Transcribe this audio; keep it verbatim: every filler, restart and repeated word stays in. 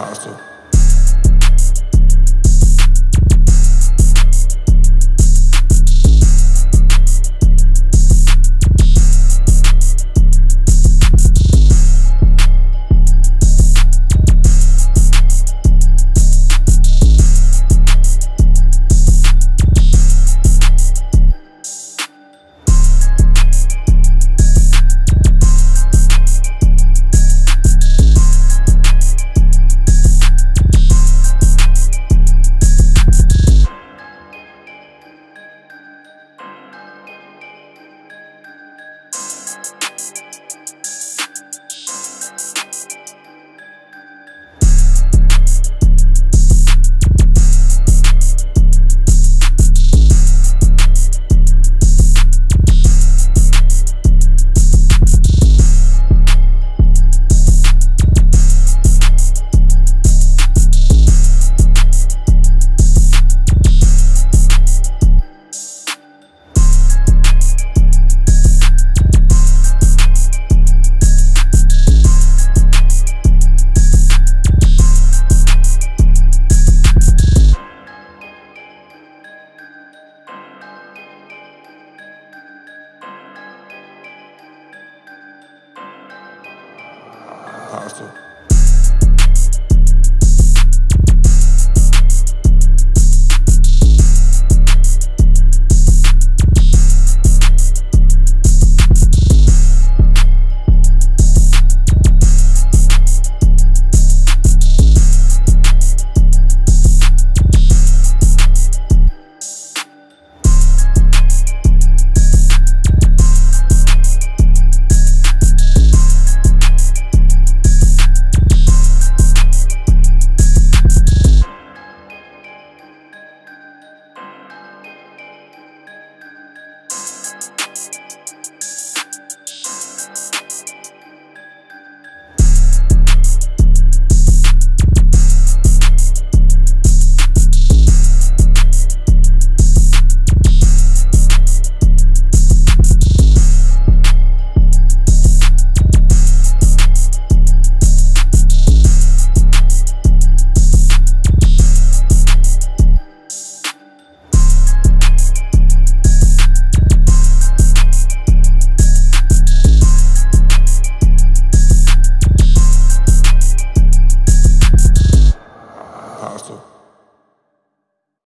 apostle. Awesome.